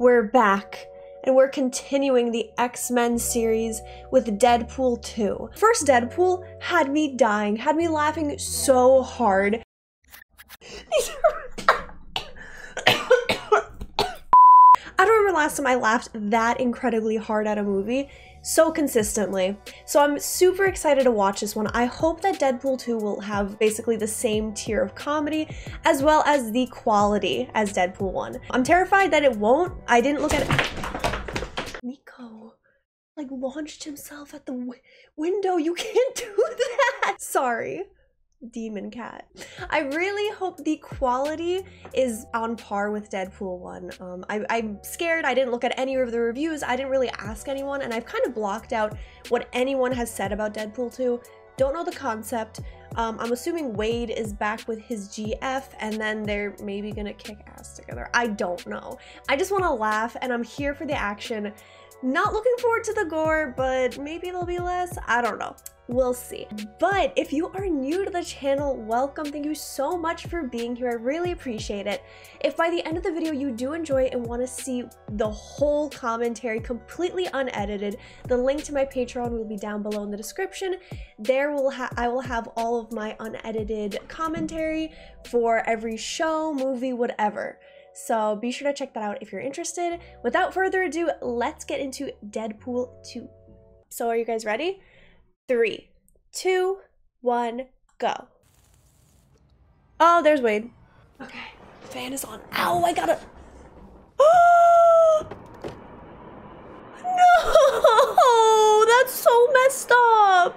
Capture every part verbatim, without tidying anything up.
We're back, and we're continuing the X-Men series with Deadpool two. First Deadpool had me dying, had me laughing so hard. I don't remember last time I laughed that incredibly hard at a movie so consistently. So I'm super excited to watch this one. I hope that Deadpool two will have basically the same tier of comedy as well as the quality as Deadpool one. I'm terrified that it won't. I didn't look at it. Nico, like, launched himself at the w window. You can't do that. Sorry. Demon cat. I really hope the quality is on par with Deadpool one. Um, I, I'm scared. I didn't look at any of the reviews. I didn't really ask anyone, and I've kind of blocked out what anyone has said about Deadpool two. Don't know the concept. Um, I'm assuming Wade is back with his G F, and then they're maybe gonna kick ass together. I don't know. I just want to laugh, and I'm here for the action. Not looking forward to the gore, but maybe there'll be less. I don't know. We'll see. But if you are new to the channel, welcome. Thank you so much for being here. I really appreciate it. If by the end of the video you do enjoy it and want to see the whole commentary completely unedited, the link to my Patreon will be down below in the description. There will ha I will have all of my unedited commentary for every show, movie, whatever. So be sure to check that out if you're interested. Without further ado, let's get into Deadpool two. So are you guys ready? Three, two, one, go. Oh, there's Wade. Okay, fan is on. Ow, I gotta. Oh! No! That's so messed up.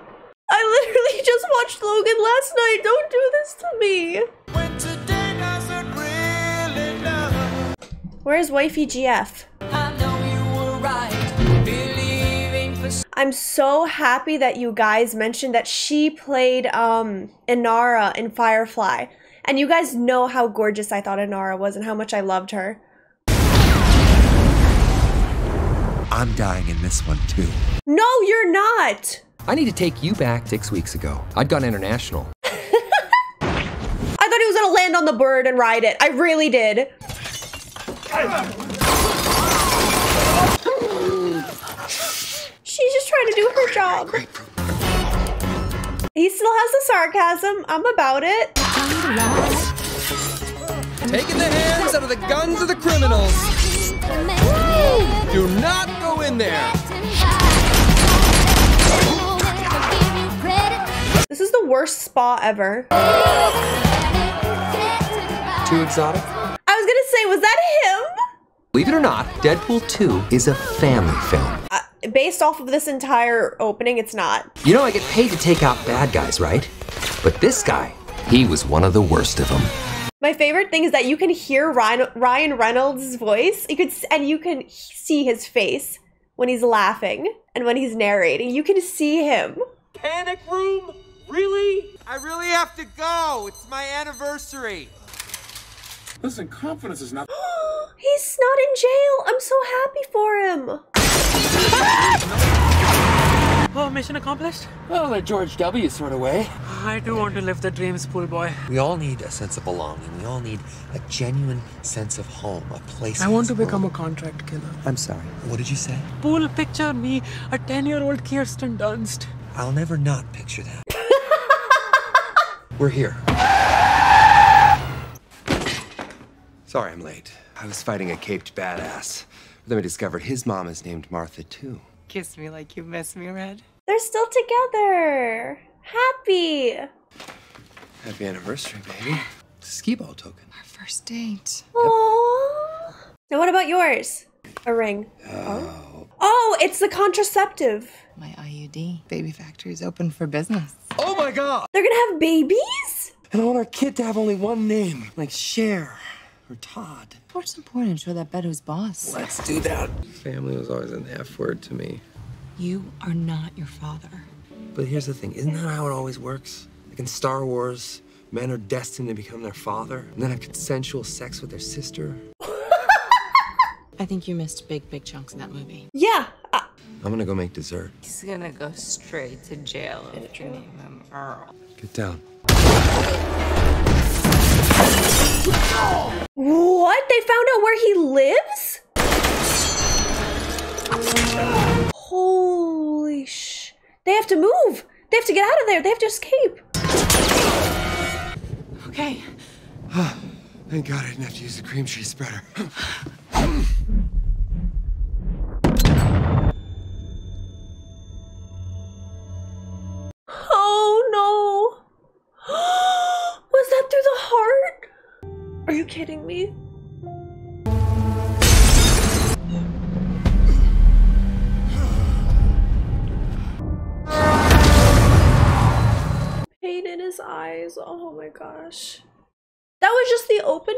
I literally just watched Logan last night. Don't do this to me. When today doesn't really know. Where's wifey G F? I know you were right. Believing for. I'm so happy that you guys mentioned that she played um, Inara in Firefly. And you guys know how gorgeous I thought Inara was and how much I loved her. I'm dying in this one too. No, you're not! I need to take you back six weeks ago. I'd gone international. I thought he was gonna land on the bird and ride it. I really did. She's just trying to do her job. He still has the sarcasm. I'm about it. Taking the hands out of the guns of the criminals. Woo! Do not go in there. This is the worst spa ever. Too exotic? I was gonna say, was that him? Believe it or not, Deadpool two is a family film. Uh, Based off of this entire opening, it's not. You know, I get paid to take out bad guys, right? But this guy, he was one of the worst of them. My favorite thing is that you can hear Ryan, Ryan Reynolds' voice. You could, and you can see his face when he's laughing and when he's narrating. You can see him. Panic room? Really? I really have to go. It's my anniversary. Listen, confidence is not- He's not in jail. I'm so happy for him. Oh, mission accomplished? Well, a George W. sort of way. I do want to live the dreams, pool boy. We all need a sense of belonging. We all need a genuine sense of home, a place. I want to become home. A contract killer. I'm sorry. What did you say? Pool, picture me, a ten-year-old Kirsten Dunst. I'll never not picture that. We're here. Sorry I'm late. I was fighting a caped badass. Then we discovered his mom is named Martha, too. Kiss me like you miss me, Red. They're still together. Happy. Happy anniversary, baby. It's a skee-ball token. Our first date. Aww. Yep. Now what about yours? A ring. Oh. Oh, it's the contraceptive. My I U D. Baby factory is open for business. Oh my God! They're gonna have babies? And I want our kid to have only one name. Like Cher. Or Todd. What's important? Show that bed who's boss. Let's do that. Family was always an F word to me. You are not your father. But here's the thing, isn't that how it always works? Like in Star Wars, men are destined to become their father and then have consensual sex with their sister. I think you missed big, big chunks in that movie. Yeah. I I'm gonna go make dessert. He's gonna go straight to jail if you name him Earl. Get down. What? They found out where he lives? Holy sh... They have to move! They have to get out of there! They have to escape! Okay. Thank God I didn't have to use the cream cheese spreader. Oh no! Was that through the heart? Are you kidding me? Pain in his eyes. Oh my gosh. That was just the opening?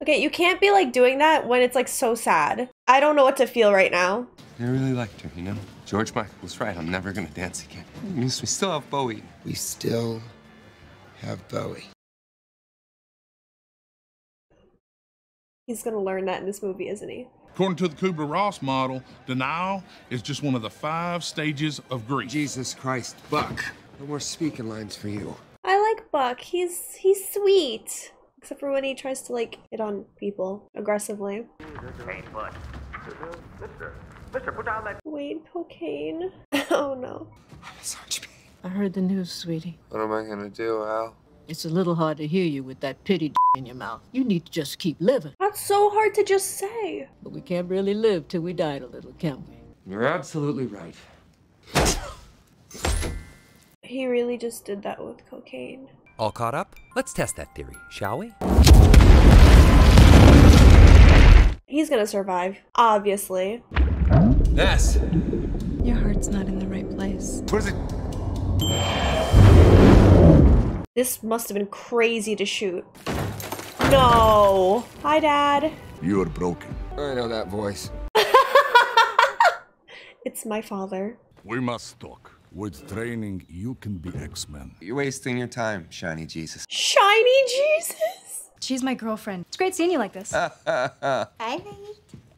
Okay, you can't be like doing that when it's like so sad. I don't know what to feel right now. I really liked her, you know? George Michael was right. I'm never gonna dance again. At least we still have Bowie. We still have Bowie. He's gonna learn that in this movie, isn't he? According to the Kubler-Ross model, denial is just one of the five stages of grief. Jesus Christ, Buck. No more speaking lines for you. I like Buck. He's he's sweet. Except for when he tries to like hit on people aggressively. Hey, Buck. Mister, Mister, put down that Wade cocaine. Oh no. I'm in such pain. I heard the news, sweetie. What am I gonna do, Al? It's a little hard to hear you with that pity d in your mouth. You need to just keep living. That's so hard to just say. But we can't really live till we died a little, can we? You're absolutely right. He really just did that with cocaine. All caught up? Let's test that theory, shall we? He's gonna survive, obviously. Yes. Your heart's not in the right place. What is it? This must have been crazy to shoot. No. Hi, Dad. You are broken. I know that voice. It's my father. We must talk. With training, you can be X-Men. You're wasting your time, Shiny Jesus. Shiny Jesus? She's my girlfriend. It's great seeing you like this. Hi, mate.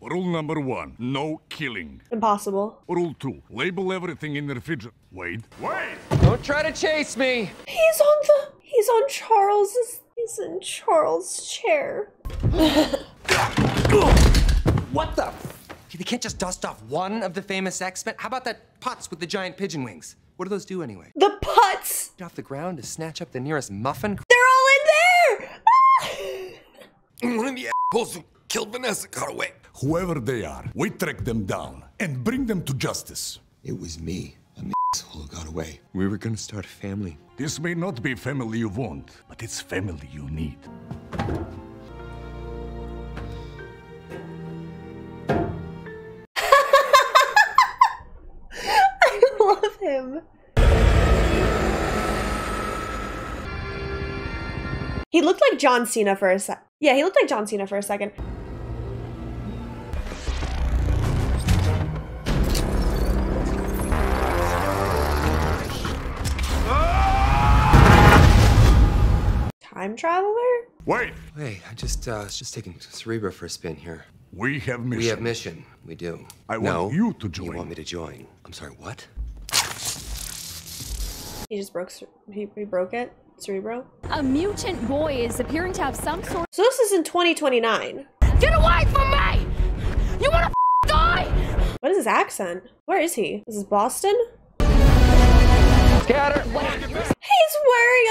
Rule number one, no killing. Impossible. Rule two, label everything in the refrigerator. Wade. Wade! Don't try to chase me! He's on the... He's on Charles's... He's in Charles' chair. What the... They can't just dust off one of the famous X-Men. How about that putz with the giant pigeon wings? What do those do anyway? The putz! Get off the ground to snatch up the nearest muffin. They're all in there! One of the assholes who killed Vanessa got away. Whoever they are, we track them down and bring them to justice. It was me. An asshole got away. We were gonna start a family. This may not be family you want, but it's family you need. I love him. He looked like John Cena for a sec. Yeah, he looked like John Cena for a second. Time traveler? Wait! Wait, I just, uh, was just taking Cerebro for a spin here. We have mission. We have mission. We do. I no, want you to join. You want me to join. I'm sorry, what? He just broke, he, he broke it? Cerebro? A mutant boy is appearing to have some sort. So this is in twenty twenty-nine. Get away from me! You wanna f die? What is his accent? Where is he? Is this Boston? Scatter! He's wearing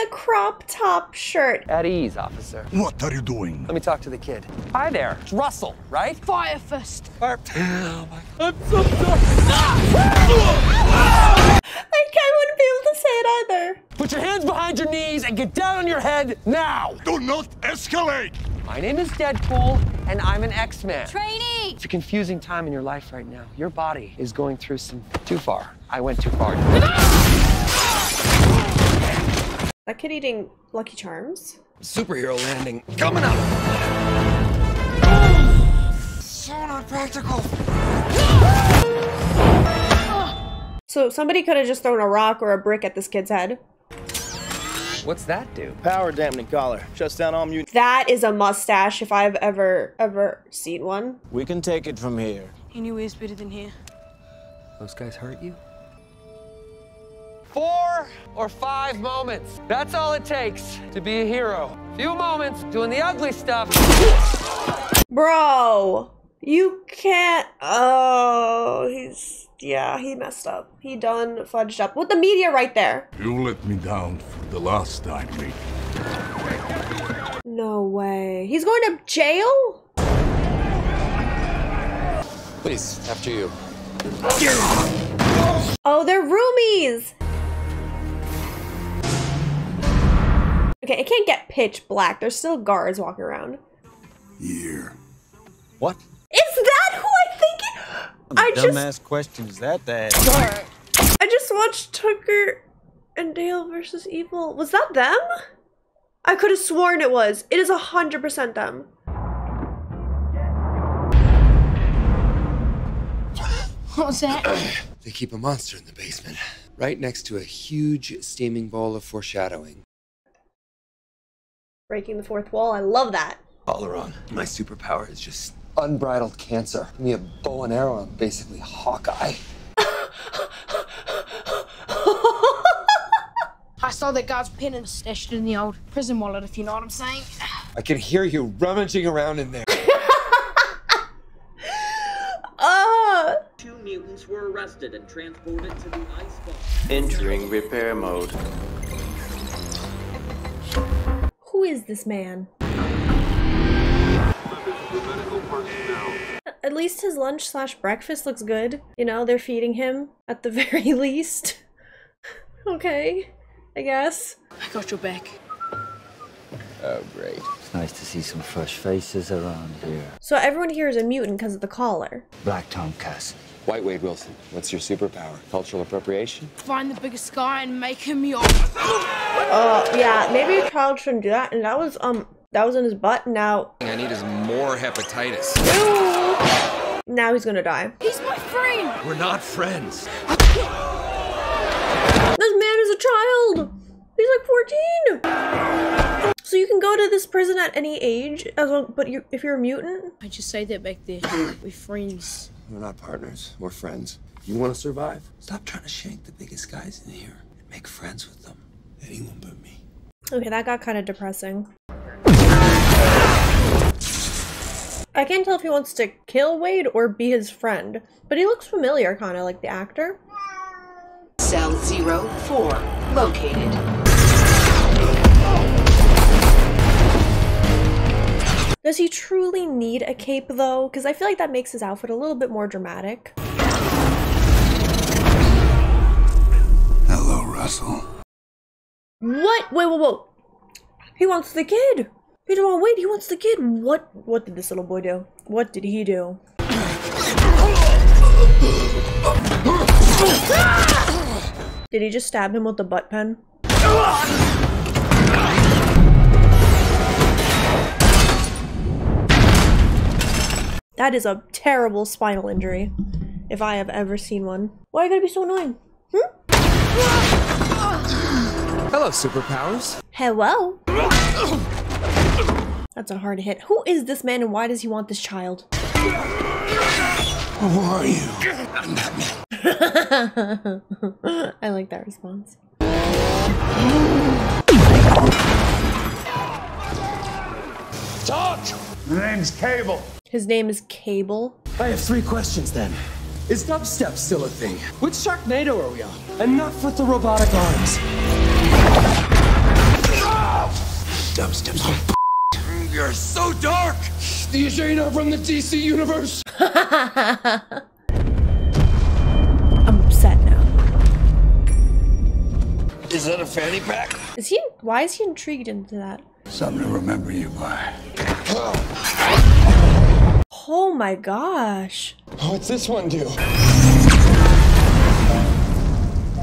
a crop top shirt. At ease, officer. What are you doing? Let me talk to the kid. Hi there. It's Russell, right? Firefist. Fire... Oh my God. I'm so sorry. Ah! I can't wouldn't be able to say it either. Put your hands behind your knees and get down on your head now. Do not escalate. My name is Deadpool, and I'm an X-Man. Trainee! It's a confusing time in your life right now. Your body is going through some... Too far. I went too far. That kid eating Lucky Charms. Superhero landing. Coming up! So not practical. So somebody could have just thrown a rock or a brick at this kid's head. What's that do? Power dampening collar. Shuts down all mutants. That is a mustache if I've ever, ever seen one. We can take it from here. Anyways, better than here. Those guys hurt you? Four or five moments. That's all it takes to be a hero. Few moments doing the ugly stuff. Bro, You can't. Oh, he's. Yeah, he messed up. He done fudged up with the media right there. You let me down for the last time, Lee. No way. He's going to jail? Please, after you. Oh, they're roomies! Okay, it can't get pitch black. There's still guards walking around. Here. What? Is that who I think it? I just dumbass questions that that. I just watched Tucker and Dale versus Evil. Was that them? I could have sworn it was. It is a hundred percent them. What was that? They keep a monster in the basement, right next to a huge steaming bowl of foreshadowing. Breaking the fourth wall. I love that. Oleron, my superpower is just unbridled cancer. Give me a bow and arrow. I'm basically Hawkeye. I saw that guard's pen and stashed it in the old prison wallet, if you know what I'm saying. I can hear you rummaging around in there. uh. Two mutants were arrested and transported to the ice box. Entering repair mode. Who is this man? At least his lunch slash breakfast looks good. You know, they're feeding him at the very least. Okay, I guess. I got your back. Oh, great. It's nice to see some fresh faces around here. So everyone here is a mutant because of the collar. Black Tom Cassidy. White Wade Wilson, what's your superpower? Cultural appropriation? Find the biggest guy and make him your... Oh, uh, yeah, maybe a child shouldn't do that. And that was, um... that was in his butt. Now I need is more hepatitis. Ew. Now he's gonna die. He's my friend. We're not friends. This man is a child. He's like fourteen. So you can go to this prison at any age, as long. But you, if you're a mutant, I just say that back there. We're friends. We're not partners. We're friends. You want to survive? Stop trying to shank the biggest guys in here and make friends with them. Anyone but me. Okay, that got kind of depressing. I can't tell if he wants to kill Wade or be his friend, but he looks familiar, kind of like the actor. Cell zero four located. Does he truly need a cape though? Because I feel like that makes his outfit a little bit more dramatic. Hello, Russell. What? Wait, whoa, whoa! He wants the kid. He don't want Wade. He wants the kid. What? What did this little boy do? What did he do? Did he just stab him with the butt pen? That is a terrible spinal injury, if I have ever seen one. Why are you gonna be so annoying? Hmm? Hello, superpowers. Hello. That's a hard hit. Who is this man and why does he want this child? Who are you? I'm Batman. I like that response. Talk! My name's Cable. His name is Cable. I have three questions then. Is dubstep still a thing? Which Sharknado are we on? Enough with the robotic arms. Dubstep's on. You're so dark! Are you sure you're not from the D C universe? I'm upset now. Is that a fanny pack? Is he? Why is he intrigued into that? Something to remember you by. Oh my gosh. What's this one do?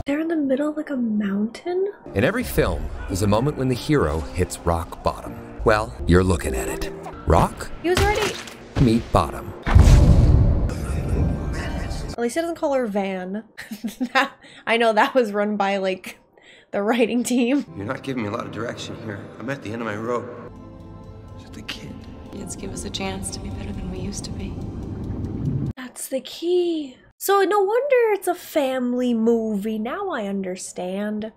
They're in the middle of like a mountain? In every film, there's a moment when the hero hits rock bottom. Well, you're looking at it. Rock? He was already... meet bottom. At least he doesn't call her Van. That, I know that was run by, like, the writing team. You're not giving me a lot of direction here. I'm at the end of my rope. Is it the kid? Kids give us a chance to be better than we used to be. That's the key. So no wonder it's a family movie. Now I understand.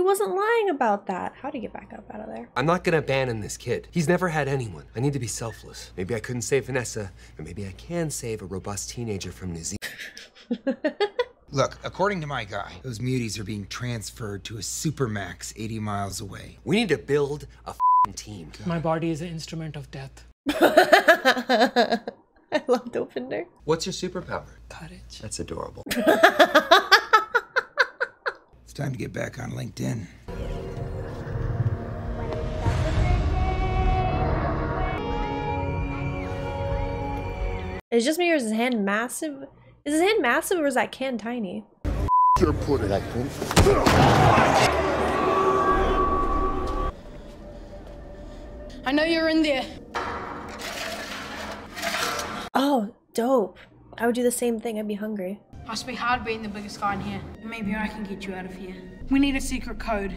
He wasn't lying about that. How do you get back up out of there? I'm not gonna abandon this kid. He's never had anyone. I need to be selfless. Maybe I couldn't save Vanessa, but maybe I can save a robust teenager from New Zealand. Look, according to my guy, those muties are being transferred to a supermax eighty miles away. We need to build a f***ing team. My body is an instrument of death. I love Dopinder. What's your superpower? Courage. That's adorable. It's time to get back on LinkedIn. Is it just me or is his hand massive? Is his hand massive or is that can tiny? Your pudding, that can. I know you're in there. Oh, dope. I would do the same thing. I'd be hungry. Must be hard being the biggest guy in here. Maybe I can get you out of here. We need a secret code.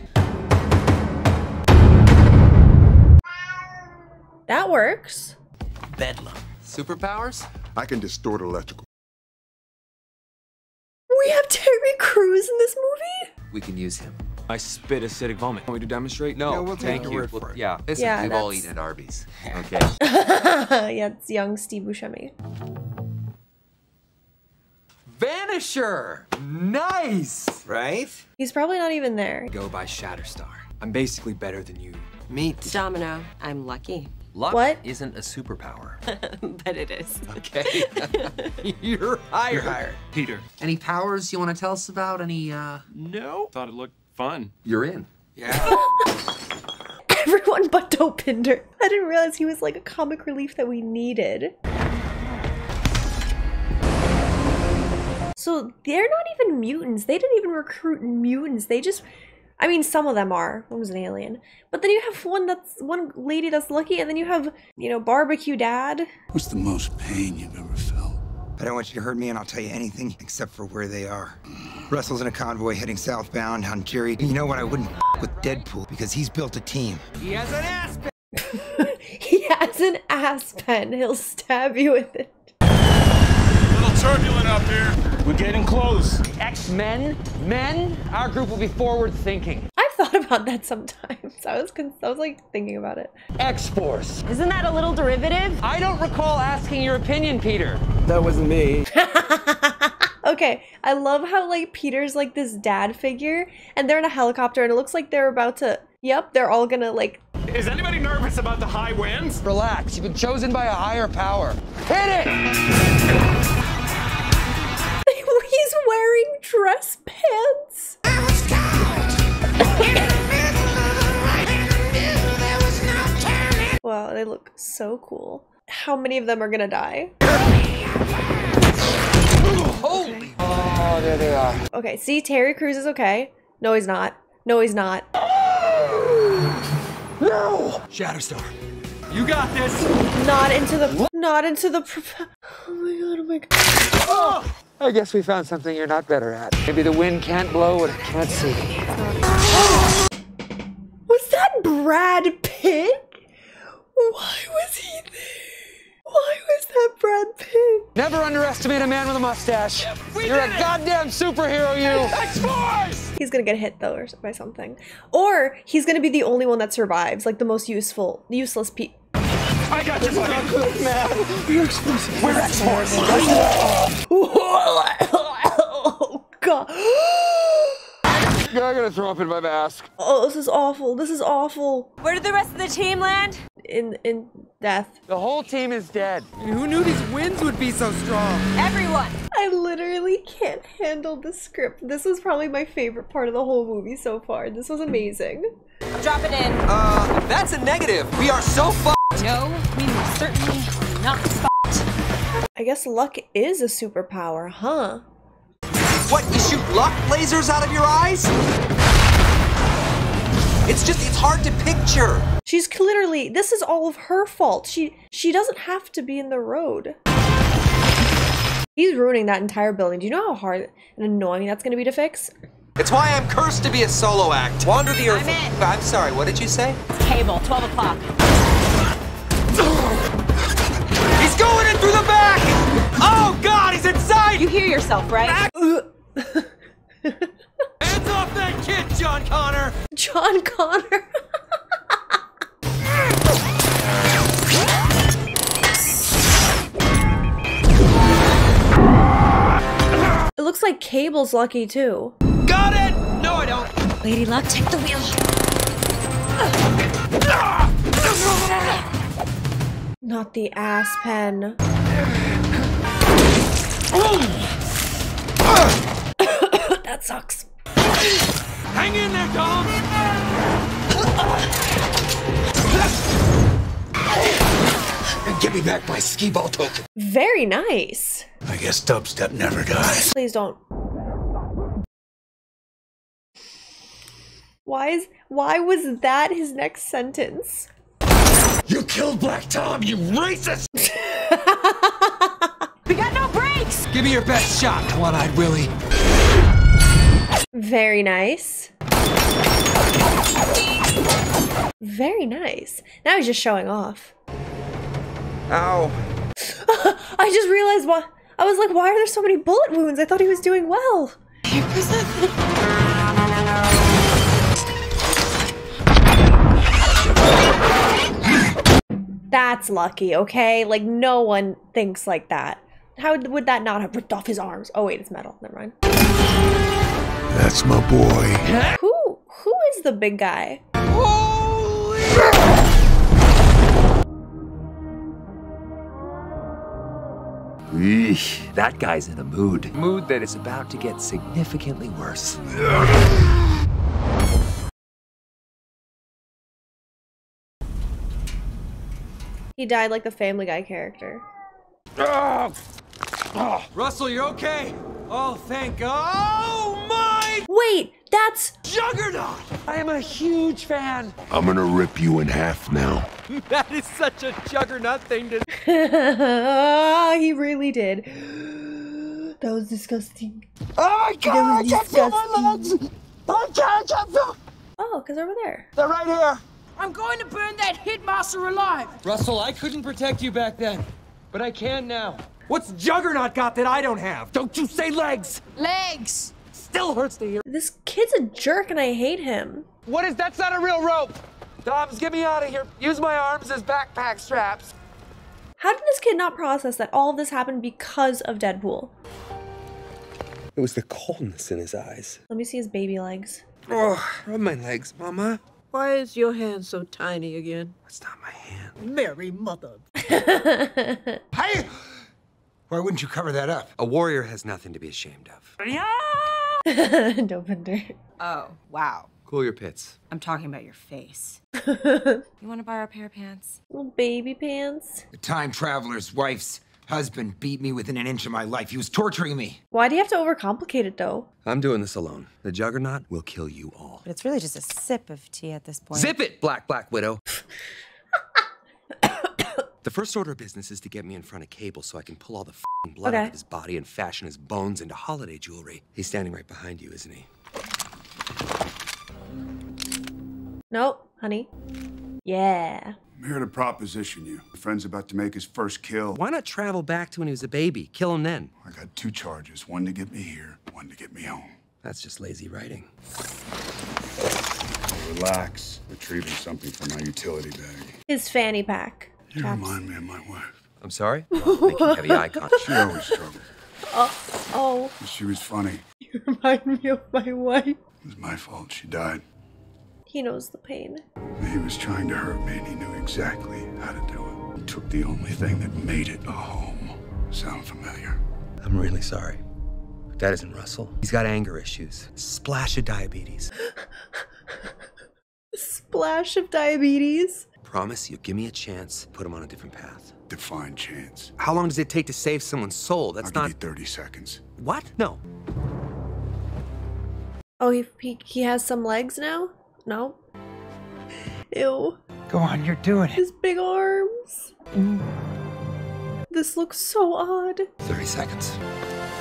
That works. Bedlam. Superpowers? I can distort electrical. We have Terry Crews in this movie? We can use him. I spit acidic vomit. Want me to demonstrate? No, no we'll thank you. We'll, yeah, listen, yeah, we've that's... all eaten at Arby's. Okay. Yeah, it's young Steve Buscemi. Vanisher! Nice! Right? He's probably not even there. Go by Shatterstar. I'm basically better than you. Meet Domino. I'm Lucky. Luck what? Isn't a superpower. But it is. Okay. You're higher. You're higher. Peter. Any powers you want to tell us about? Any, uh... No. Thought it looked fun. You're in. Yeah. Everyone but Dopinder. I didn't realize he was like a comic relief that we needed. So they're not even mutants. They didn't even recruit mutants. They just... I mean, some of them are. One was an alien. But then you have one that's one lady that's Lucky, and then you have, you know, Barbecue Dad. What's the most pain you've ever felt? I don't want you to hurt me, and I'll tell you anything except for where they are. Russell's in a convoy heading southbound on Jerry. You know what? I wouldn't f with Deadpool because he's built a team. He has an ass pen. He has an ass pen. He'll stab you with it. A little turbulent up here. We're getting close. X-Men, men, our group will be forward thinking. I've thought about that sometimes. I was, I was like thinking about it. X-Force. Isn't that a little derivative? I don't recall asking your opinion, Peter. That wasn't me. Okay, I love how like Peter's like this dad figure and they're in a helicopter and it looks like they're about to, yep, they're all gonna like. Is anybody nervous about the high winds? Relax, you've been chosen by a higher power. Hit it! He's wearing dress pants. I was cold. In the middle of the night, in the middle, there was no turning. Wow, they look so cool. How many of them are gonna die? Holy! Oh, there they are. Okay, see, Terry Crews is okay. No, he's not. No, he's not. Oh, no! Shatterstar. You got this. Not into the. Not into the. Oh my god! Oh my god! Oh! I guess we found something you're not better at. Maybe the wind can't blow what it can't see. Oh. Was that Brad Pitt? Why was he there? Why was that Brad Pitt? Never underestimate a man with a mustache. Yep, you're a it. Goddamn superhero, you. X-Force! He's gonna get hit though, or by something, or he's gonna be the only one that survives, like the most useful, useless pe. I got this fucking man. We're explosive. We're X-Force. Oh god. I'm gonna throw up in my mask. Oh, this is awful. This is awful. Where did the rest of the team land? In in death. The whole team is dead. Who knew these winds would be so strong? Everyone. I literally can't handle the script. This was probably my favorite part of the whole movie so far. This was amazing. I'm dropping in. Uh, that's a negative. We are so fucked. No, we certainly are not fucked. I guess luck is a superpower, huh? What, you shoot luck lasers out of your eyes? It's just, it's hard to picture. She's clearly, this is all of her fault. She, she doesn't have to be in the road. He's ruining that entire building. Do you know how hard and annoying that's gonna be to fix? It's why I'm cursed to be a solo act. Wander the earth. I'm in. I'm sorry, what did you say? It's Cable, twelve o'clock. He's going in through the back! Oh god, he's inside! You hear yourself, right? Hands off that kid, John Connor! John Connor? It looks like Cable's lucky too. Got it! No, I don't. Lady Luck, take the wheel. Not the ass pen. That sucks. Hang in there, Dom! And give me back my skee-ball token. Very nice. I guess dubstep never dies. Please don't. Why is why was that his next sentence? You killed Black Tom, you racist! We got no brakes! Give me your best shot, one-eyed Willie. Very nice. Very nice. Now he's just showing off. Ow. I just realized why. I was like, why are there so many bullet wounds? I thought he was doing well. That's lucky, okay? Like, no one thinks like that. How would that not have ripped off his arms? Oh, wait, it's metal. Never mind. That's my boy. Who, who is the big guy? Holy! Eesh, that guy's in a mood. Mood that is about to get significantly worse. He died like the Family Guy character. Oh. Oh. Russell, you're okay? Oh, thank God. Oh, my! Wait, that's Juggernaut! I am a huge fan. I'm gonna rip you in half now. That is such a Juggernaut thing to do. He really did. That was disgusting. Oh my God, I can't feel my legs! I can't, I can't feel. Oh, because over there. They're right here. I'm going to burn that headmaster alive. Russell, I couldn't protect you back then, but I can now. What's Juggernaut got that I don't have? Don't you say legs! Legs! Still hurts to hear. This kid's a jerk and I hate him. What is that's not a real rope? Dobbs, get me out of here. Use my arms as backpack straps. How did this kid not process that all of this happened because of Deadpool? It was the coldness in his eyes. Let me see his baby legs. Oh, rub my legs, Mama. Why is your hand so tiny again? It's not my hand. Mary mother. Hey! Why wouldn't you cover that up? A warrior has nothing to be ashamed of. Yeah! Dopinder. Oh, wow. Cool your pits. I'm talking about your face. You want to borrow a pair of pants? Little baby pants. The time traveler's wife's husband beat me within an inch of my life. He was torturing me. Why do you have to overcomplicate it, though? I'm doing this alone. The Juggernaut will kill you all. But it's really just a sip of tea at this point. Zip it, Black Black Widow. The first order of business is to get me in front of Cable so I can pull all the f***ing blood okay. out of his body and fashion his bones into holiday jewelry. He's standing right behind you, isn't he? Nope, honey. Yeah. I'm here to proposition you. My friend's about to make his first kill. Why not travel back to when he was a baby? Kill him then. I got two charges, one to get me here, one to get me home. That's just lazy writing. Relax. Retrieving something from my utility bag. His fanny pack. You Chaps. Remind me of my wife. I'm sorry? Well, making heavy eye contact. She always struggled. Oh, oh. She was funny. You remind me of my wife. It was my fault. She died. He knows the pain. He was trying to hurt me, and he knew exactly how to do it. He took the only thing that made it a home. Sound familiar? I'm really sorry. But that isn't Russell. He's got anger issues. Splash of diabetes. Splash of diabetes? Promise you give me a chance, put him on a different path. Define chance. How long does it take to save someone's soul? That's I'll not give you thirty seconds. What? No. Oh, he, he he has some legs now? No. Ew. Go on, you're doing it. His big arms. Mm. This looks so odd. thirty seconds.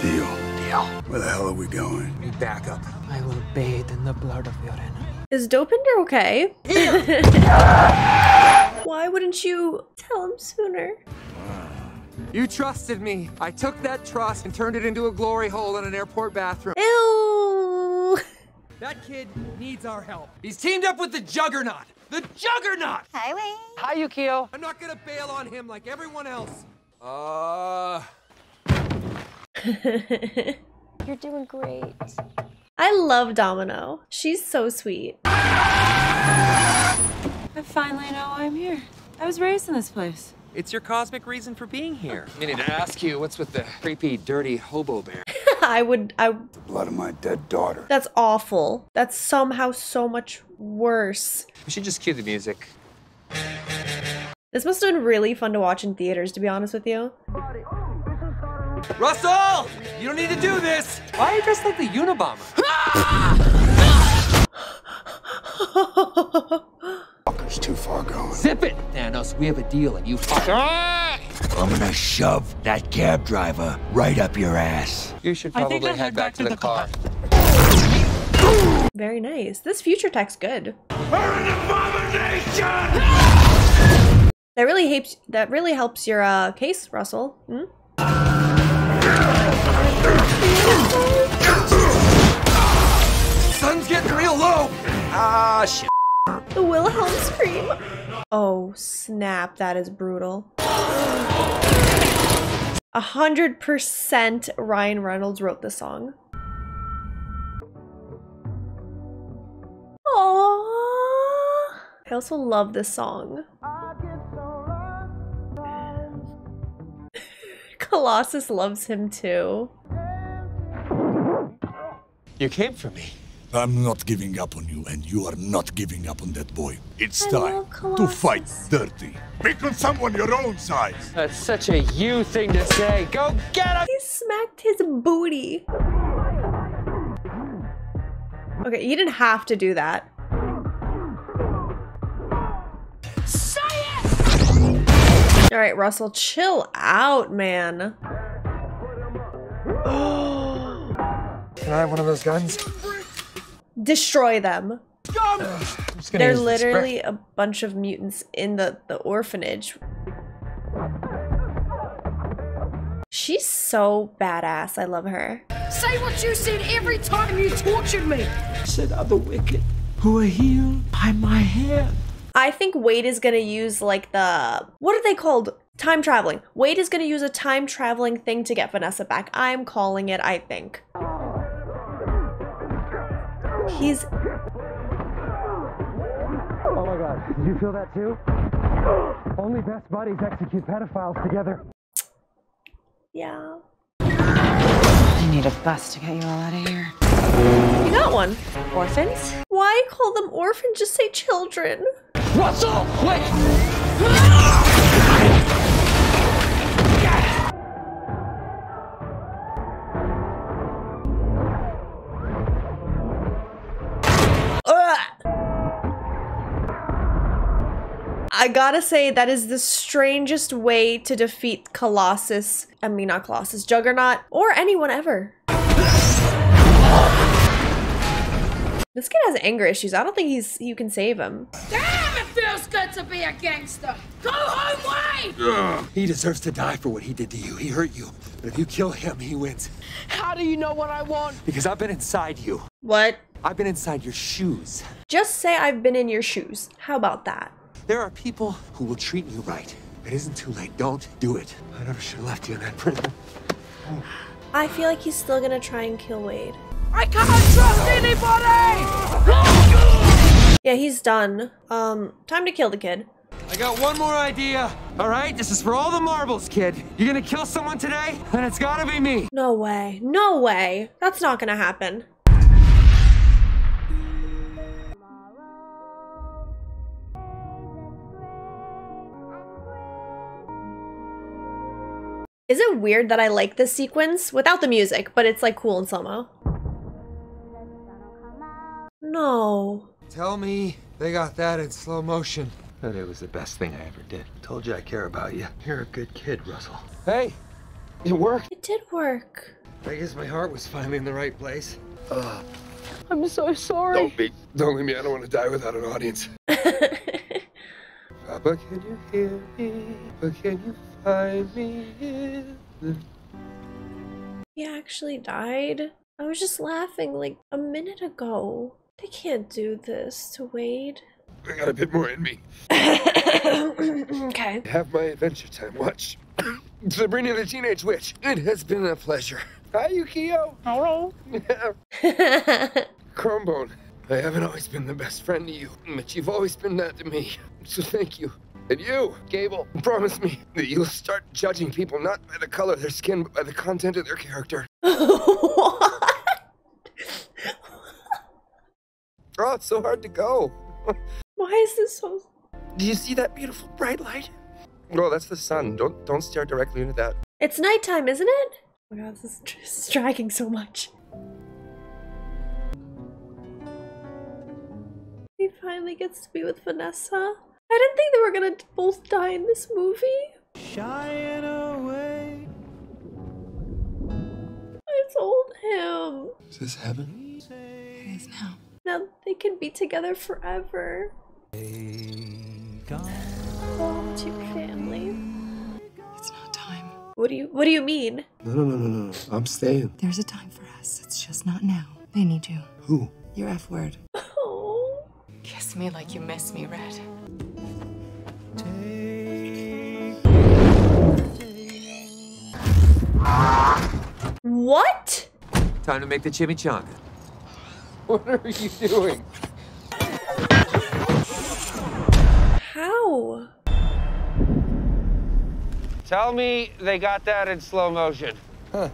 Deal. Deal. Where the hell are we going? You back up. I will bathe in the blood of your enemy. Is Dopinder okay? Why wouldn't you tell him sooner? You trusted me. I took that trust and turned it into a glory hole in an airport bathroom. Ew! That kid needs our help. He's teamed up with the Juggernaut. The Juggernaut! Hi, Wade. Hi, Yukio. I'm not gonna bail on him like everyone else. Uh... You're doing great. I love Domino. She's so sweet. I finally know why I'm here. I was raised in this place. It's your cosmic reason for being here. I needed to ask you, what's with the creepy, dirty hobo bear? I would, I... The blood of my dead daughter. That's awful. That's somehow so much worse. We should just cue the music. This must have been really fun to watch in theaters, to be honest with you. Russell! You don't need to do this! Why are you dressed like the Unabomber? Fucker's too far gone. Zip it, Thanos. We have a deal and you fucker. I'm gonna shove that cab driver right up your ass. You should probably head, head back, back to, to the, the car. car. Very nice. This future tech's good. We're an abomination! That really helps, that really helps your uh, case, Russell. Hmm? Sun's getting real low. Ah, shit. The Wilhelm scream. Oh, snap. That is brutal. A hundred percent Ryan Reynolds wrote this song. Aww. I also love this song. Colossus loves him too. You came for me. I'm not giving up on you, and you are not giving up on that boy. It's I time to fight dirty. Pick on someone your own size. That's such a you thing to say. Go get him! He smacked his booty. Okay, you didn't have to do that. All right, Russell, chill out, man. Can I have one of those guns? Destroy them. There's literally a bunch of mutants in the, the orphanage. She's so badass. I love her. Say what you said every time you tortured me. Said are the wicked who are healed by my hand. I think Wade is gonna use like the, what are they called? Time traveling. Wade is gonna use a time traveling thing to get Vanessa back. I'm calling it, I think. He's... Oh my god, did you feel that too? Only best buddies execute pedophiles together. Yeah. I need a bus to get you all out of here. You got one. Orphans? Why call them orphans? Just say children. What's up? Wait! I gotta say, that is the strangest way to defeat Colossus. I mean, not Colossus, Juggernaut, or anyone ever. This kid has anger issues. I don't think he's you can save him. Damn, it feels good to be a gangster. Go home, Wade! Ugh. He deserves to die for what he did to you. He hurt you. But if you kill him, he wins. How do you know what I want? Because I've been inside you. What? I've been inside your shoes. Just say I've been in your shoes. How about that? There are people who will treat you right. It isn't too late. Don't do it. I never should have left you in that prison. Oh. I feel like he's still gonna try and kill Wade. I can't trust anybody! Yeah, he's done. Um, time to kill the kid. I got one more idea. All right, this is for all the marbles, kid. You're gonna kill someone today, and it's gotta be me. No way. No way. That's not gonna happen. Is it weird that I like this sequence without the music, but it's like cool in slow-mo? No. Tell me they got that in slow motion. That it was the best thing I ever did. Told you I care about you. You're a good kid, Russell. Hey, it worked. It did work. I guess my heart was finally in the right place. Ugh. I'm so sorry. Don't be. Don't leave me. I don't want to die without an audience. Papa, can you hear me? Papa, can you find me? He actually died. I was just laughing like a minute ago. They can't do this to Wade. I got a bit more in me. Okay. Have my adventure time watch. Sabrina the Teenage Witch. It has been a pleasure. Hi, Yukio. Hello. Chromebone, I haven't always been the best friend to you, but you've always been that to me. So thank you. And you, Cable, promise me that you'll start judging people not by the color of their skin, but by the content of their character. What? Oh, it's so hard to go. Why is this so... Do you see that beautiful bright light? No, oh, that's the sun. Don't don't stare directly into that. It's nighttime, isn't it? Oh my god, this is dragging so much. He finally gets to be with Vanessa. I didn't think they were gonna both die in this movie. Shying away. I told him. Is this heaven? It is now. Now they can be together forever. Oh, to your family. It's not time. What do you What do you mean? No, no, no, no, no. I'm staying. There's a time for us. It's just not now. They need you. Who? Your F word. Oh. Kiss me like you miss me, Red. What? Time to make the chimichanga. What are you doing? How? Tell me they got that in slow motion. Huh.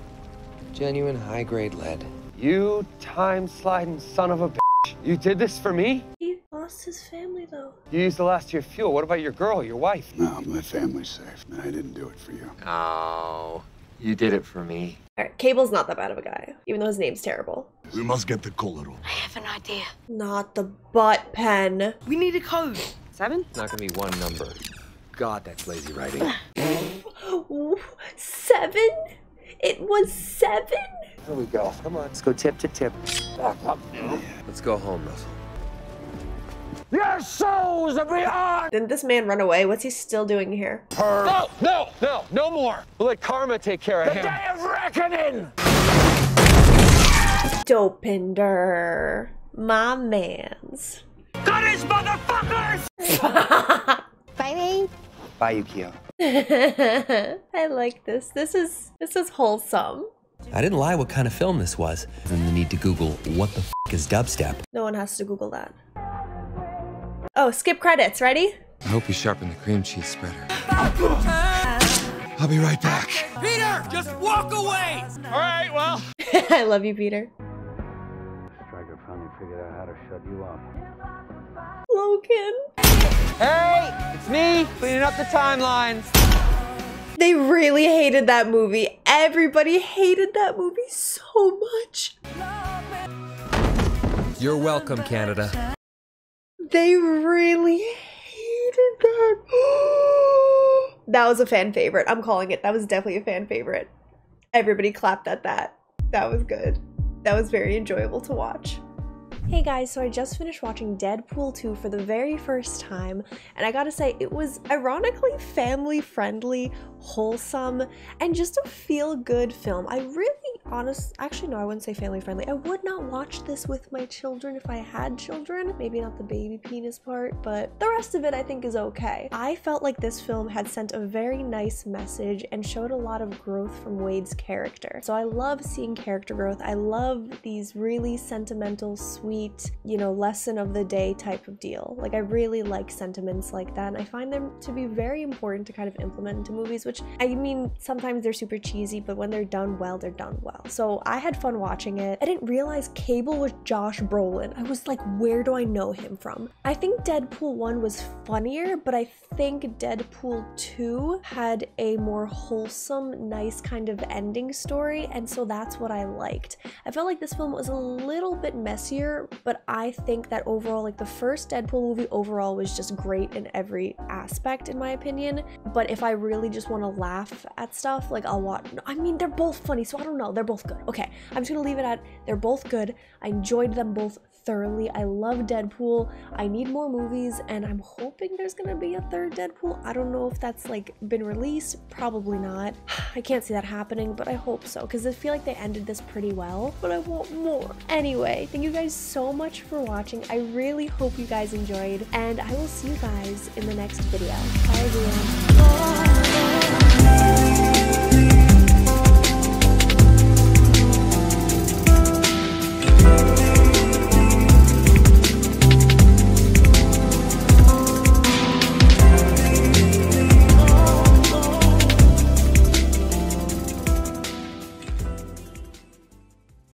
Genuine high-grade lead. You time-sliding son of a bitch. You did this for me? He lost his family, though. You used the last of your fuel. What about your girl, your wife? No, my family's safe. I didn't do it for you. Oh. You did it for me. All right, Cable's not that bad of a guy, even though his name's terrible. We must get the color on. I have an idea. Not the butt pen. We need a code. Seven? It's not gonna be one number. God, that's lazy writing. Seven? It was seven? Here we go. Come on, let's go tip to tip. Back up. Let's go home, Russell. Your souls are beyond! Didn't this man run away? What's he still doing here? Purr. No, no, no, no more. We'll let karma take care of the him. The day of reckoning! Dopinder. My mans. Got his motherfuckers! Bye, Wade. Bye, Yukio. I like this. This is, this is wholesome. I didn't lie what kind of film this was. And the need to Google what the f*** is dubstep. No one has to Google that. Oh, skip credits. Ready? I hope you sharpen the cream cheese spreader. I'll be right back. Peter, just walk away! All right, well. I love you, Peter. Striker finally figured out how to shut you up. Logan. Hey, it's me, cleaning up the timelines. They really hated that movie. Everybody hated that movie so much. You're welcome, Canada. They really hated that. That was a fan favorite. I'm calling it. That was definitely a fan favorite. Everybody clapped at that. That was good. That was very enjoyable to watch. Hey guys, so I just finished watching Deadpool two for the very first time, and I gotta say it was ironically family-friendly, wholesome, and just a feel-good film. I really honest, actually no, I wouldn't say family-friendly. I would not watch this with my children if I had children. Maybe not the baby penis part, but the rest of it I think is okay. I felt like this film had sent a very nice message and showed a lot of growth from Wade's character. So I love seeing character growth. I love these really sentimental, sweet, you know, lesson of the day type of deal. Like, I really like sentiments like that, and I find them to be very important to kind of implement into movies, which, I mean, sometimes they're super cheesy, but when they're done well, they're done well. So I had fun watching it. I didn't realize Cable was Josh Brolin. I was like, where do I know him from? I think Deadpool one was funnier, but I think Deadpool two had a more wholesome, nice kind of ending story, and so that's what I liked. I felt like this film was a little bit messier, but I think that overall, like, the first Deadpool movie overall was just great in every aspect, in my opinion. But if I really just want to laugh at stuff, like, I'll watch. I mean, they're both funny, so I don't know. They're both good. Okay, I'm just gonna leave it at they're both good. I enjoyed them both thoroughly. I love Deadpool. I need more movies, and I'm hoping there's gonna be a third Deadpool. I don't know if that's like been released. Probably not. I can't see that happening, but I hope so, because I feel like they ended this pretty well, but I want more. Anyway, thank you guys so much for watching. I really hope you guys enjoyed, and I will see you guys in the next video. Bye everyone.